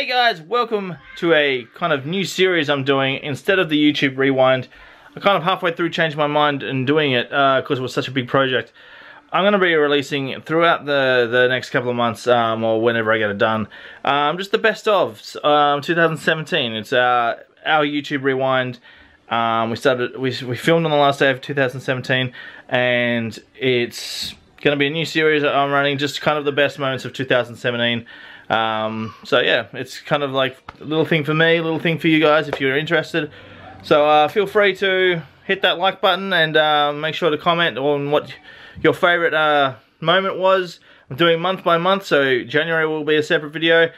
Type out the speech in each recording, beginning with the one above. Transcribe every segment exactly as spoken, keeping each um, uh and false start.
Hey guys, welcome to a kind of new series I'm doing. Instead of the YouTube Rewind, I kind of halfway through changed my mind in doing it because uh, it was such a big project. I'm going to be releasing throughout the, the next couple of months um, or whenever I get it done, um, just the best of um, two thousand seventeen. It's our, our YouTube Rewind. Um, we started, we, we filmed on the last day of two thousand seventeen, and it's going to be a new series that I'm running, just kind of the best moments of two thousand seventeen. Um, so yeah, it's kind of like a little thing for me, a little thing for you guys if you're interested. So uh, feel free to hit that like button and uh, make sure to comment on what your favorite uh, moment was. I'm doing month by month, so January will be a separate video,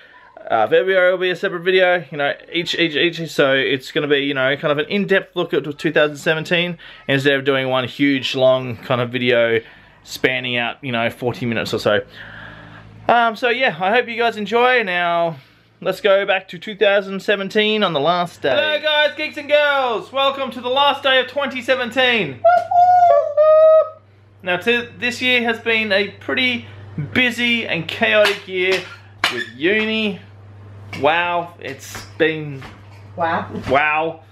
uh, February will be a separate video, you know, each, each, each. So it's going to be, you know, kind of an in-depth look at two thousand seventeen instead of doing one huge long kind of video spanning out, you know, forty minutes or so. Um, so yeah, I hope you guys enjoy. Now, let's go back to two thousand seventeen on the last day. Hello guys, geeks and girls! Welcome to the last day of twenty seventeen! Now, to, this year has been a pretty busy and chaotic year with uni. Wow, it's been... Wow. Wow.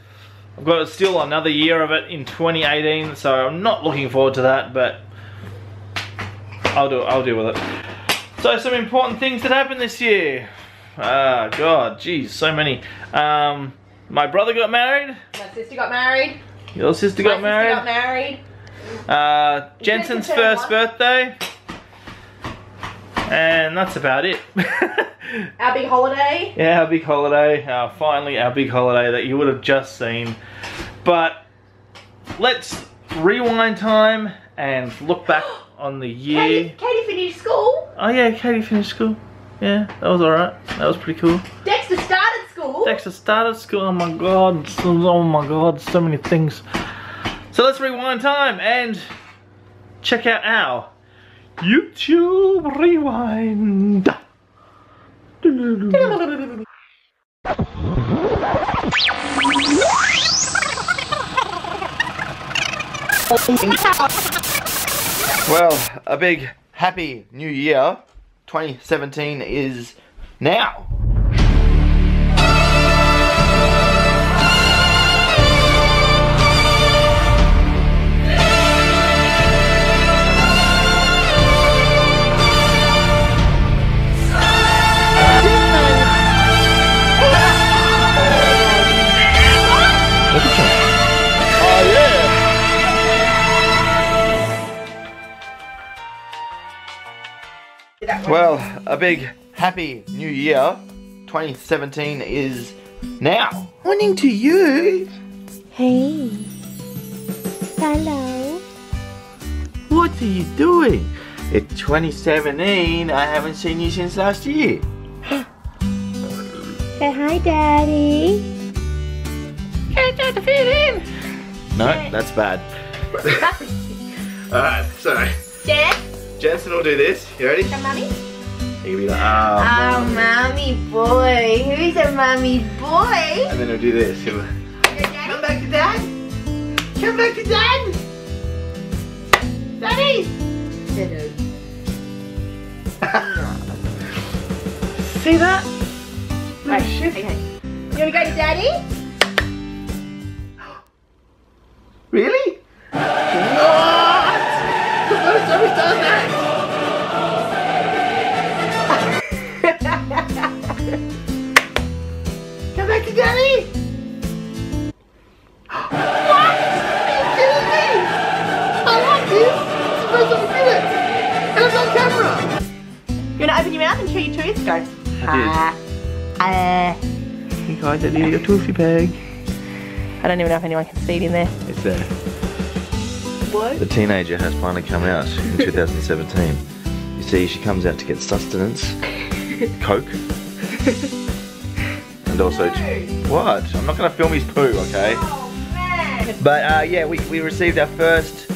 I've got still another year of it in twenty eighteen, so I'm not looking forward to that, but I'll do, I'll deal with it. So, some important things that happened this year. Ah, God, geez, so many. Um, my brother got married. My sister got married. Your sister got married. My sister got married. Uh, Jensen's first birthday. And that's about it. Our big holiday. Yeah, our big holiday. Uh, finally, our big holiday that you would have just seen. But let's rewind time and look back on the year. Katie, Katie finished school. Oh yeah, Katie finished school. Yeah, that was alright. That was pretty cool. Dexter started school. Dexter started school. Oh my god. Oh my god. So many things. So let's rewind time and check out our YouTube Rewind. Well, a big happy new year. twenty seventeen is now. Well, a big happy new year. twenty seventeen is now. Morning to you. Hey. Hello. What are you doing? It's twenty seventeen. I haven't seen you since last year. Say hi, Daddy. Can't try to fit in. No, that's bad. Alright, sorry. Jeff? Jensen will do this. You ready? The mummy? He'll be like, oh, oh mummy. Mummy boy. Who's a mummy boy? And then he'll do this. He'll... Come back to dad. Come back to dad. Daddy. See that? Right. Okay. You want to go to daddy? Really? No. Come back to daddy! What? Are you kidding me? I like this! It's the first time I did it! And it's on camera! You want to open your mouth and show your tooth? Go. I did. Uh, uh, hey guys, I did your toothy bag. I don't even know if anyone can see it in there. It's there. What? The teenager has finally come out in two thousand seventeen. You see, she comes out to get sustenance, coke, and also... No. What? I'm not going to film his poo, okay? Oh, man. But uh, yeah, we, we received our first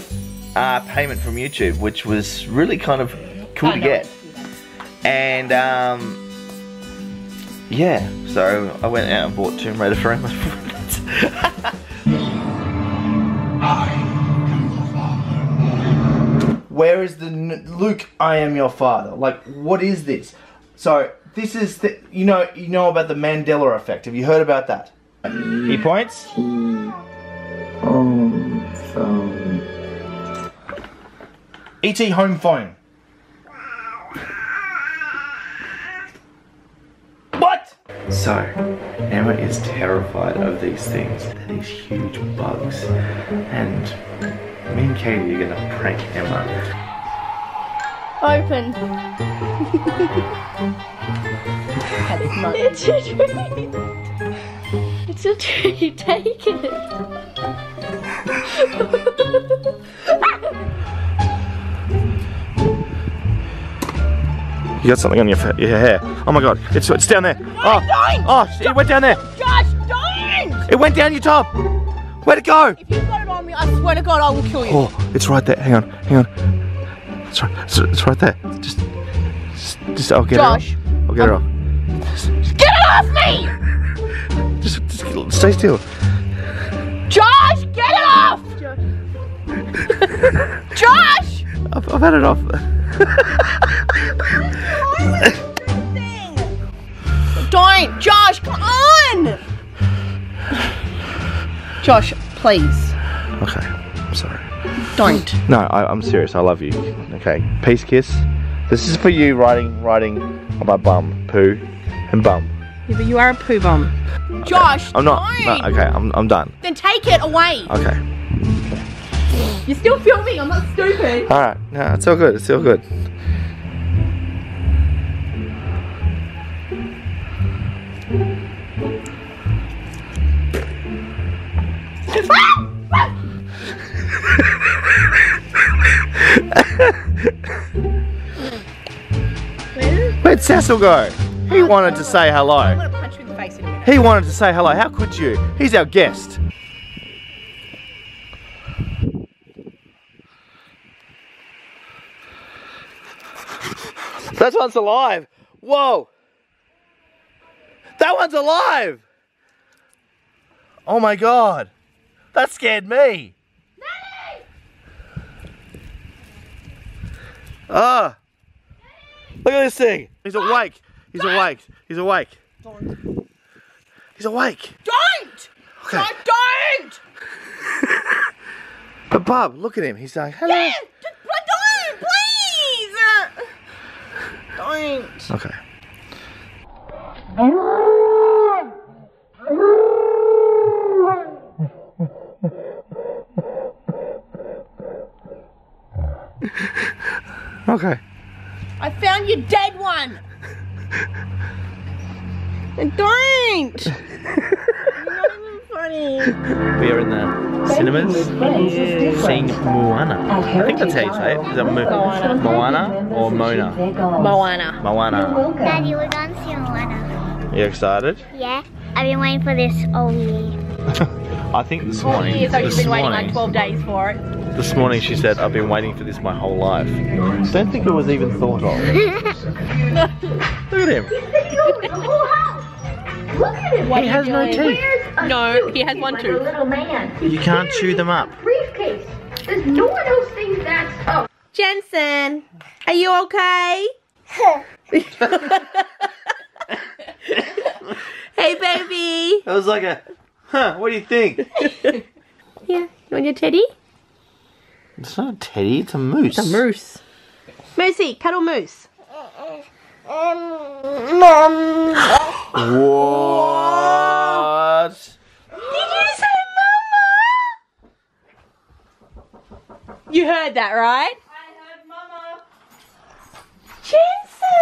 uh, payment from YouTube, which was really kind of cool oh, to no. get. And um, yeah, so I went out and bought Tomb Raider for Emma. Where is the Luke, I am your father? Like, what is this? So, This is the, you know, you know about the Mandela effect. Have you heard about that? He points. Home phone. E T home phone. What? So, Emma is terrified of these things. They're these huge bugs. And me and Katie are gonna prank Emma. Open. That's not it's a treat. It's a treat. Take it. You got something on your, your hair. Oh my god! It's it's down there. Oh, oh! It Josh, went down there. Josh, don't! It went down your top. Where'd it go? If you got it on me, I swear to God, I will kill you. Oh, it's right there. Hang on, hang on. It's right, it's, it's right there. Just, just, just I'll get Josh, her off. I'll get um, her off. Just, just get it off me! Just, just stay still. Josh, get it off! Josh! Josh! I've, I've had it off. Don't, Josh, come on! Josh, please. Okay, I'm sorry. Don't. No, I, I'm serious. I love you. Okay, peace kiss. This is for you riding, riding on my bum, poo, and bum. Yeah, but you are a poo bum. Okay. Josh, I'm not. Don't. No, okay, I'm, I'm done. Then take it away. Okay. You're still filming. I'm not stupid. All right, no, it's all good. It's all good. Where'd Cecil go? He wanted to say hello. I'm gonna punch you in the face in a minute. He wanted to say hello. How could you? He's our guest. That one's alive. Whoa. That one's alive. Oh my god. That scared me. Ah! Look at this thing! He's awake! He's don't. awake! He's awake! Don't. He's awake! Don't! Okay. No, don't! But Bob, look at him. He's like, hello! Yeah, just, don't! Please! Don't! Okay. Okay. I found your dead one! Don't! You're not even funny. We are in the cinemas seeing Moana. I think that's how you say it. Is that Moana? Moana or Mona? Moana. Moana. Daddy, we're going to see Moana. Are you excited? Yeah. I've been waiting for this all year. I think this morning. Years, so you've been waiting like twelve days for it. This morning she said, I've been waiting for this my whole life. Don't think it was even thought of. Look at him. Look at him. He has no teeth. No, he has one tooth. You can't chew them up. Briefcase. There's no one else thinks that's up. Jensen, are you okay? Hey, baby. That was like a, huh, what do you think? Yeah, you want your teddy? It's not a teddy, it's a moose. It's a moose. Moosey, cuddle moose. What? Did you say mama? You heard that, right? I heard mama. Jensen!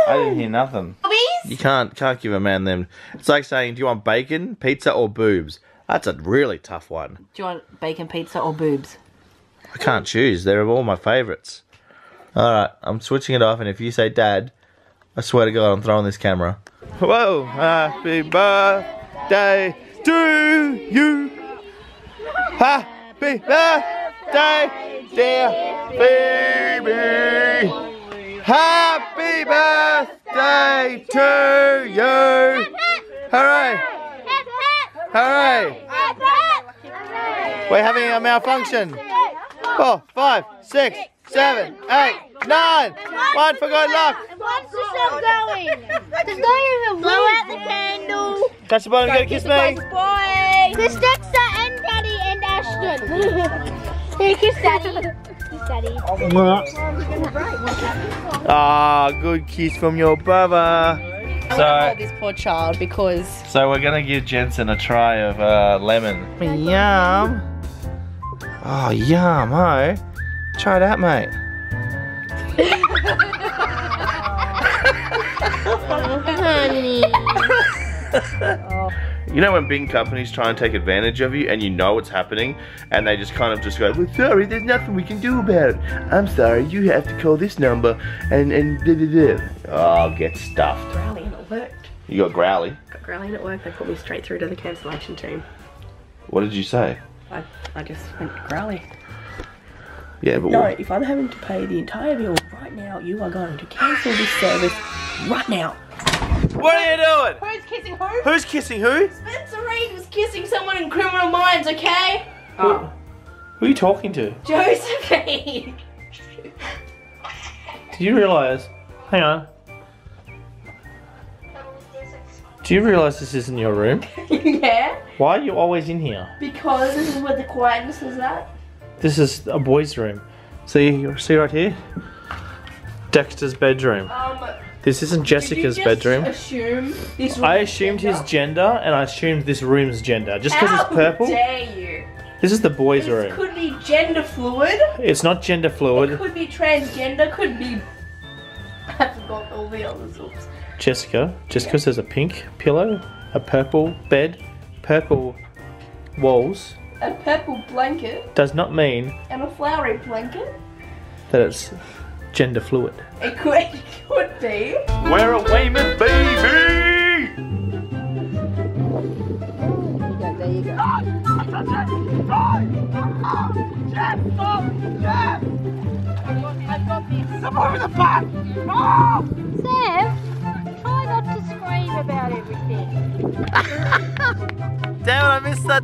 I didn't hear nothing. Please? You can't, can't give a man them. It's like saying, do you want bacon, pizza or boobs? That's a really tough one. Do you want bacon, pizza or boobs? I can't choose. They're all my favourites. Alright, I'm switching it off, and if you say dad, I swear to God, I'm throwing this camera. Whoa! Happy birthday to you! Happy birthday, dear Phoebe! Happy birthday to you! Hooray! Hooray! We're having a malfunction! Four, five, six, seven, eight, nine, one for good luck. What's to stop going? There's no even blow out the candle. Touch the ball and go kiss me. Boy. Kiss Dexter and Daddy and Ashton. Here, kiss Daddy. Kiss Daddy. Ah, oh, good kiss from your brother. So, I'm gonna call this poor child because. So we're gonna give Jensen a try of uh, lemon. Yum. Oh, yum, oh. Try that, mate. You know when big companies try and take advantage of you and you know it's happening and they just kind of just go, well, sorry, there's nothing we can do about it. I'm sorry, you have to call this number and and blah, blah, blah. Oh, get stuffed. Growly and it worked. You got growly? Got growly and it worked. They put me straight through to the cancellation team. What did you say? I, I just went growly. Yeah, but no, what? If I'm having to pay the entire bill right now, you are going to cancel this service right now. What are you doing? Who's kissing who? Who's kissing who? Spencer Reed was kissing someone in Criminal Minds, okay? Oh. Who are you talking to? Josephine. Do you realise? Hang on. Do you realise this isn't your room? Yeah. Why are you always in here? Because this is where the quietness is at. This is a boy's room. See, see right here? Dexter's bedroom. Um, this isn't Jessica's did you just bedroom. Assume this room I assumed gender? his gender and I assumed this room's gender. Just because it's purple. How dare you? This is the boys' this room. This could be gender fluid. It's not gender fluid. It could be transgender, could be. I forgot all the other sorts. Jessica. Jessica yeah. says a pink pillow, a purple bed, purple walls. A purple blanket does not mean and a flowery blanket that it's gender fluid. It could, it could be. We're a Wayman baby. There you go. I got this. Someone with a fire. Sam, try not to scream about everything. Damn, I missed that.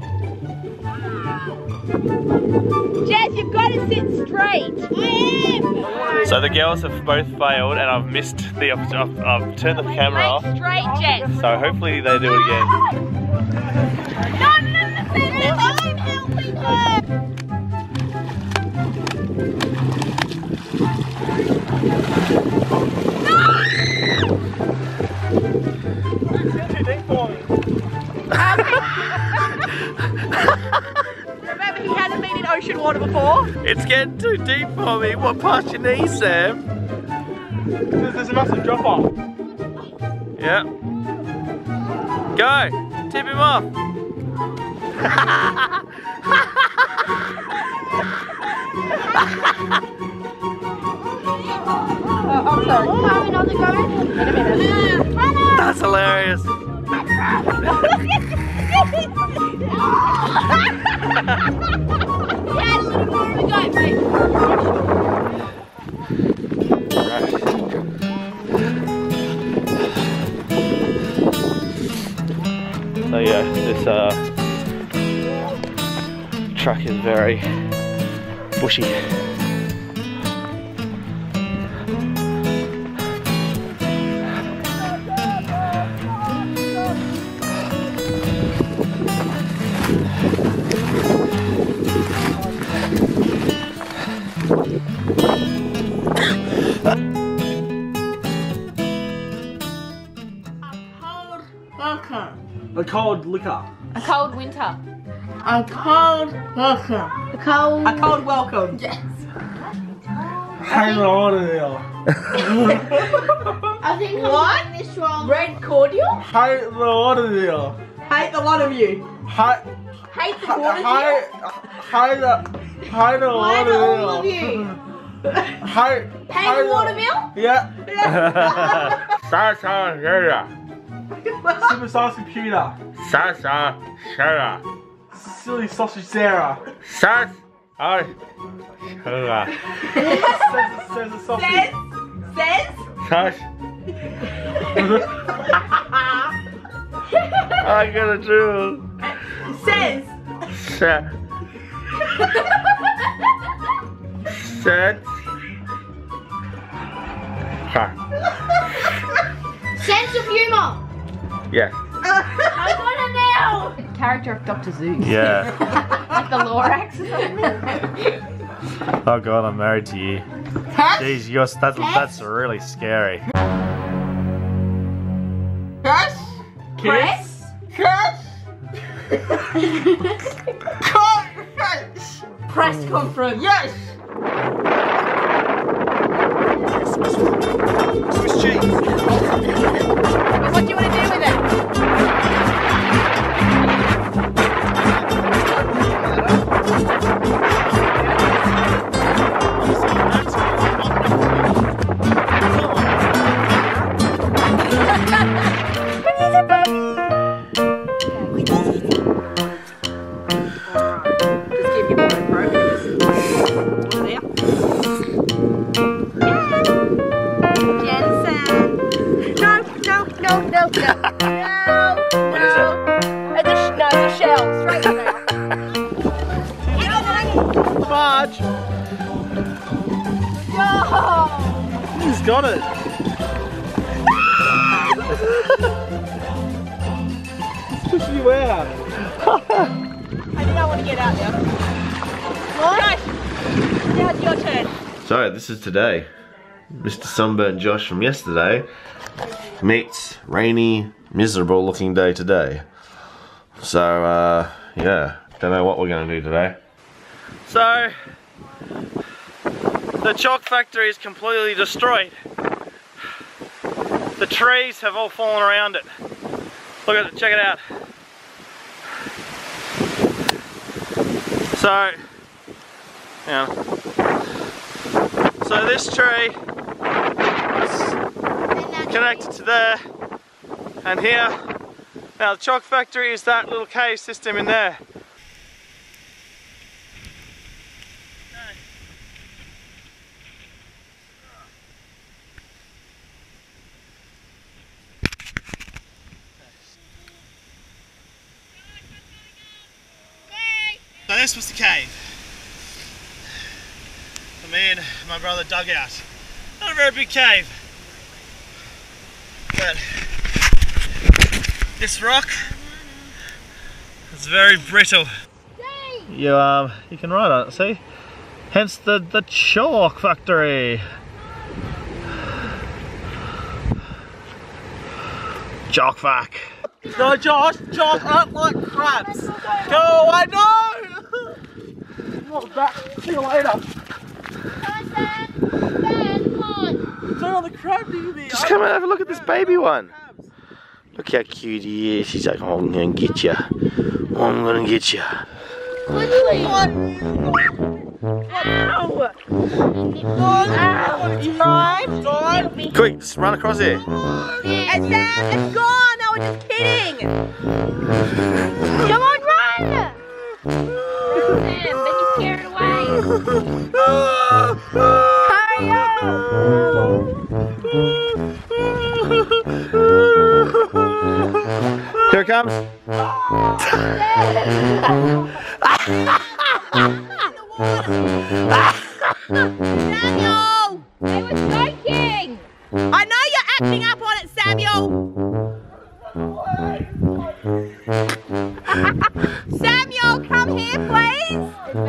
Jess, you've got to sit straight. I am. So the girls have both failed, and I've missed the. I've, I've turned the camera off. Straight, Jess. So hopefully they do it again. No, no, no, no, no, I'm helping her. No! Remember, he hadn't been in ocean water before. It's getting too deep for me. What past your knees, Sam? There's, there's a massive drop off. Yeah. Go. Tip him off. Oh, I'm sorry. Wait a minute. That's hilarious. Yeah, a little more of a guy, mate. Right. So yeah, this uh, truck is very bushy. A cold liquor. A cold winter. A cold welcome. A cold. A cold welcome. Yes. Hang on a little. I think what? I'm this wrong. Red cordial. Hate the lot of you. Hate the lot of you. Hate. Hate the lot of you. Hate the. Hate the lot of you. Hate. Hate the watermill. Yeah. Sasha, yeah. Super sauce computer. Sasha, Sarah. Silly sausage Sarah. Sasha, Sarah. Says, says a sausage. Says? Says? I got a drool. Says. Says. Says. Sorry. Sense of humor. Yeah. I want to know. Character of Doctor Seuss. Yeah. Like the Lorax. Oh God, I'm married to you. Test? Jeez, you're, that's, that's really scary. Kiss? Kiss? Kiss? Conference! Press conference! Yes! Swiss cheese! What do you want to do with it? Got it! Pushing you out! I think I want to get out now. What? Now it's your turn. So, this is today. Mister Sunburn Josh from yesterday meets rainy, miserable looking day today. So, uh, yeah. Don't know what we're going to do today. So, the chalk factory is completely destroyed. The trees have all fallen around it. Look at it, check it out. So, yeah. So this tree is connected to there and here. Now the chalk factory is that little cave system in there. This was the cave that me and my brother dug out. Not a very big cave, but this rock is very brittle. You um, you can ride on it, see? Hence the the chalk factory. Chalk fac. No, Josh, Josh, up like crabs. Go, I know. What's that? See you later. Turn on the crab T V. Just come and have a look at this baby one. Look how cute he is. He's like, oh, I'm gonna get you. Oh, I'm gonna get you. Ow! Ow! You mind? Mind? Quick, just run across here. It's there. It's gone. I was just kidding. Come on, run! Hurry up! Here it comes! Samuel! I was joking! I know you're acting up on it, Samuel! Samuel, come here, please! Come on.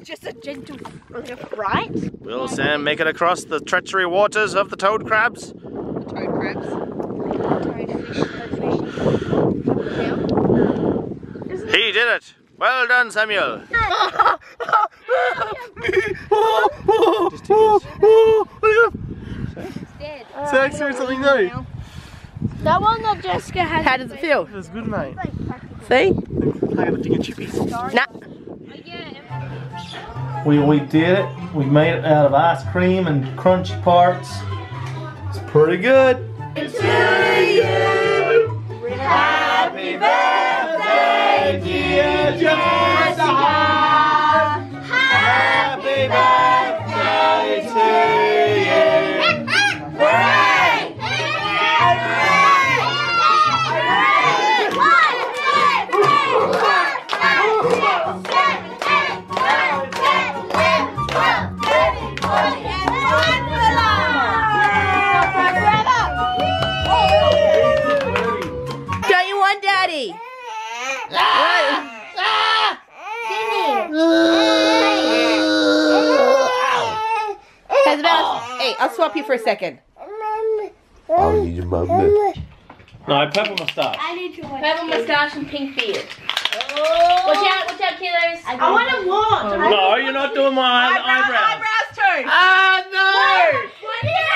It's just a gentle fright. Will Sam make it across the treachery waters of the toad crabs? The toad crabs. Toad fish, toad fish. He did it. Well done, Samuel. It's doing something new. That one that Jessica had. How does it feel? It was good, mate. See? I got a thing of chippies. Nah. We, we did it. We made it out of ice cream and crunchy parts. It's pretty good. To you, happy birthday, dear Jessica. Happy birthday to you. Hey! Ah! Ah! Sydney! Ow! Guys, I'll, hey, I'll swap you for a second. I'll need your mum. No, I purple mustache. I need your purple mustache and pink beard. Oh. Watch out, watch out, kiddos. I, I want to watch. Oh. No, you're not doing my eyebrows. Eyebrows, eyebrows too. Ah, uh, no. What? What? Yeah.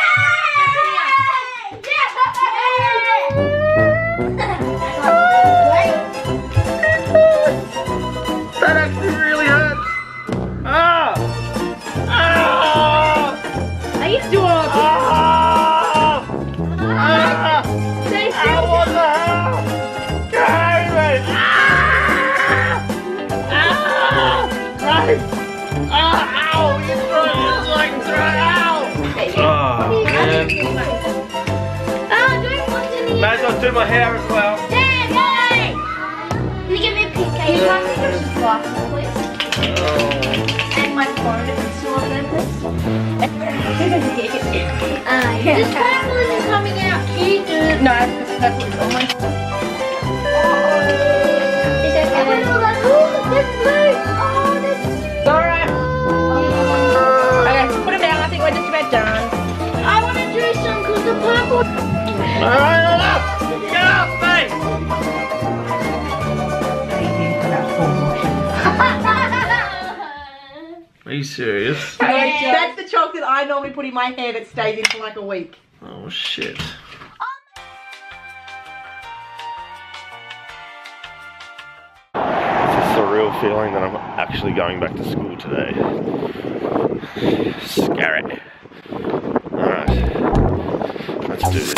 That actually really hurts. Ah! Ah! I used to do all of this. Ah! Ah! Ah! What the hell? Carry me! Ah! Ah! Right! Ah! Ow! You throw it just like throw it out! Oh, man. Ah, don't watch it. Might as well do my hair as well. Can you pass me those glasses, please? Oh. And my phone, if it's still on there, please. uh, yeah. This purple isn't coming out, can you do it? No, because purple is almost. Uh-oh. Is that everyone all like, oh, this blue? Oh, this is... Alright. Oh. Okay, put it down, I think we're just about done. I want to do some because the purple... Alright, all up! Get up, mate! Are you serious? Yes. That's the chalk that I normally put in my hair that stays in for like a week. Oh shit. It's a surreal feeling that I'm actually going back to school today. Scary. Alright. Let's do this.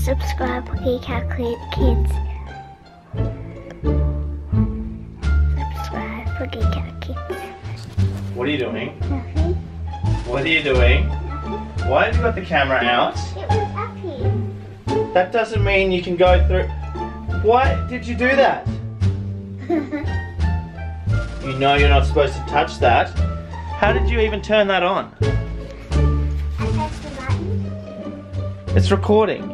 Subscribe to Geek Out Kids. Subscribe for Geek Out Kids. What are you doing? Nothing. What are you doing? Nothing. Why have you got the camera out? It was up here. That doesn't mean you can go through. Why did you do that? You know you're not supposed to touch that. How did you even turn that on? I pressed the button. It's recording.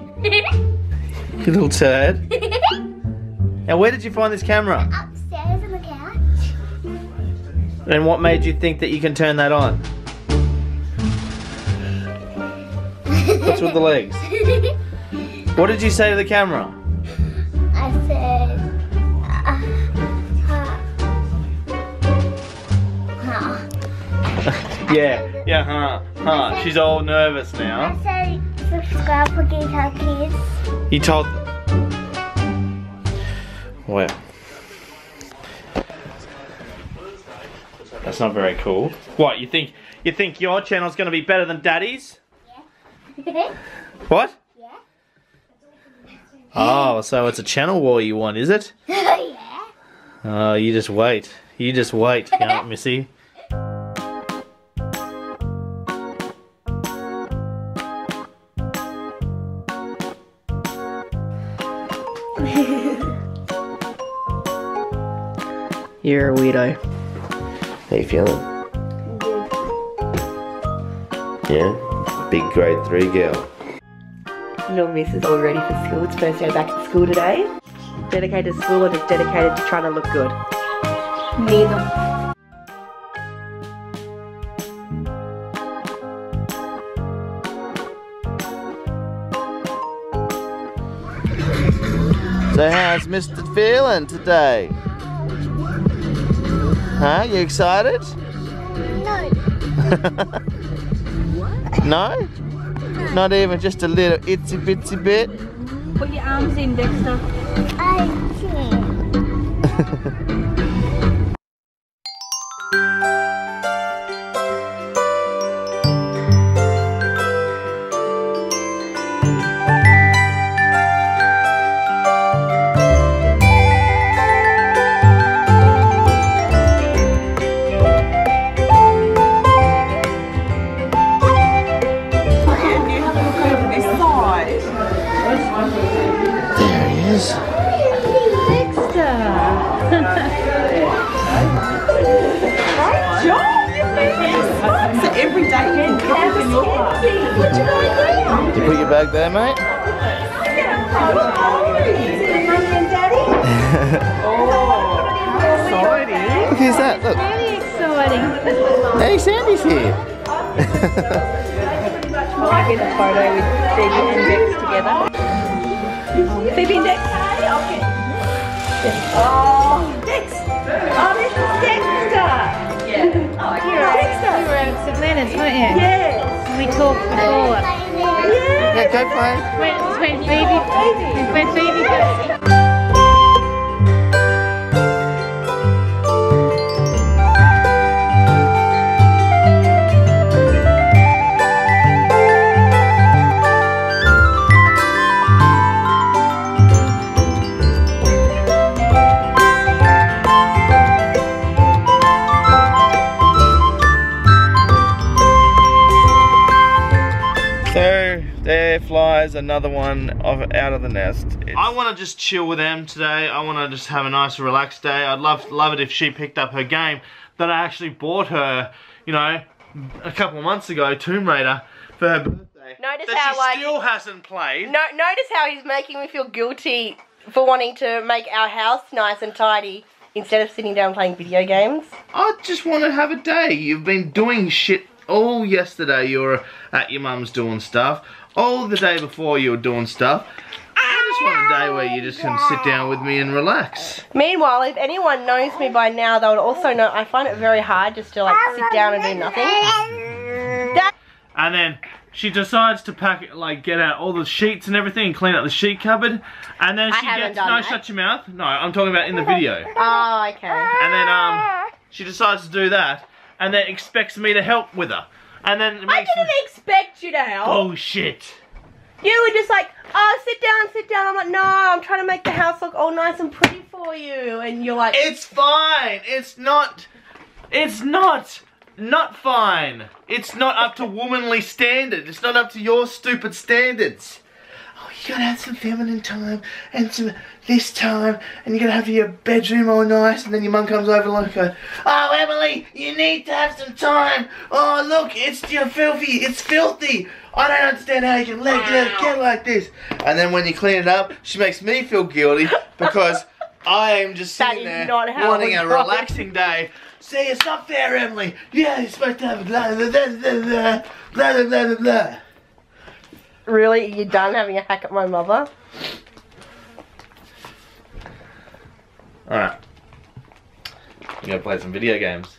You little turd. Now where did you find this camera? Upstairs on the couch. And what made you think that you can turn that on? What's with the legs? What did you say to the camera? I said... Uh, huh. huh. Yeah, yeah, huh, huh. Said, she's all nervous now. I said, subscribe for Geek Out Kids. You told... Well... That's not very cool. What, you think you think your channel's going to be better than Daddy's? Yeah. What? Yeah. Oh, so it's a channel war you want, is it? Yeah. Oh, you just wait. You just wait, can't Missy. You're a weirdo. How you feeling? Good. Yeah? Big grade three girl. Little Miss is all ready for school. It's first day back at school today. Dedicated to school and is dedicated to trying to look good. Neither. So how's Mister feeling today? Huh? You excited? No. No? No? Not even just a little itsy bitsy bit? Put your arms in, Dexter. I can't. guys. Every day you can in your life. What you going to do? You put your bag there, mate? Oh, exciting. Look, who's that? Look. Very exciting. Hey, Sandy's here. I get a photo with Phoebe and Dex together. Phoebe and Dex. Oh, Dex. Oh, this is Dexter. Yeah. Oh, you were at St. Leonard's, weren't you? Yes. We talked before. Yeah. Yeah, go play. When, when Phoebe, when Phoebe goes. Flies, another one of out of the nest. It's I want to just chill with Em today. I want to just have a nice relaxed day. I'd love love it if she picked up her game that I actually bought her, you know, a couple of months ago, Tomb Raider, for her birthday. Notice that how she like, still hasn't played. No, notice how he's making me feel guilty for wanting to make our house nice and tidy instead of sitting down playing video games. I just want to have a day. You've been doing shit all yesterday. You're at your mum's doing stuff. All the day before you were doing stuff. I just want a day where you just can sit down with me and relax. Meanwhile, if anyone knows me by now, they would also know I find it very hard just to like sit down and do nothing. That and then she decides to pack it, like get out all the sheets and everything and clean up the sheet cupboard. And then she gets, no, that. Shut your mouth. No, I'm talking about in the video. Oh, okay. And then um, she decides to do that and then expects me to help with her. And then I didn't expect you to help. Oh shit! You were just like, oh, sit down, sit down. I'm like, no, I'm trying to make the house look all nice and pretty for you. And you're like, it's fine. It's not. It's not. Not fine. It's not up to womanly standards. It's not up to your stupid standards. Oh, you gotta have some feminine time and some this time, and you gotta have your bedroom all nice, and then your mum comes over like, a, oh Emily, you need to have some time. Oh look, it's you're filthy, it's filthy. I don't understand how you can let it get like this. And then when you clean it up, she makes me feel guilty because I am just sitting there wanting a relaxing day. See, it's not fair, Emily. Yeah, you're supposed to have blah blah blah blah blah blah blah blah. Really? Are you done having a hack at my mother? Alright. We're gonna play some video games.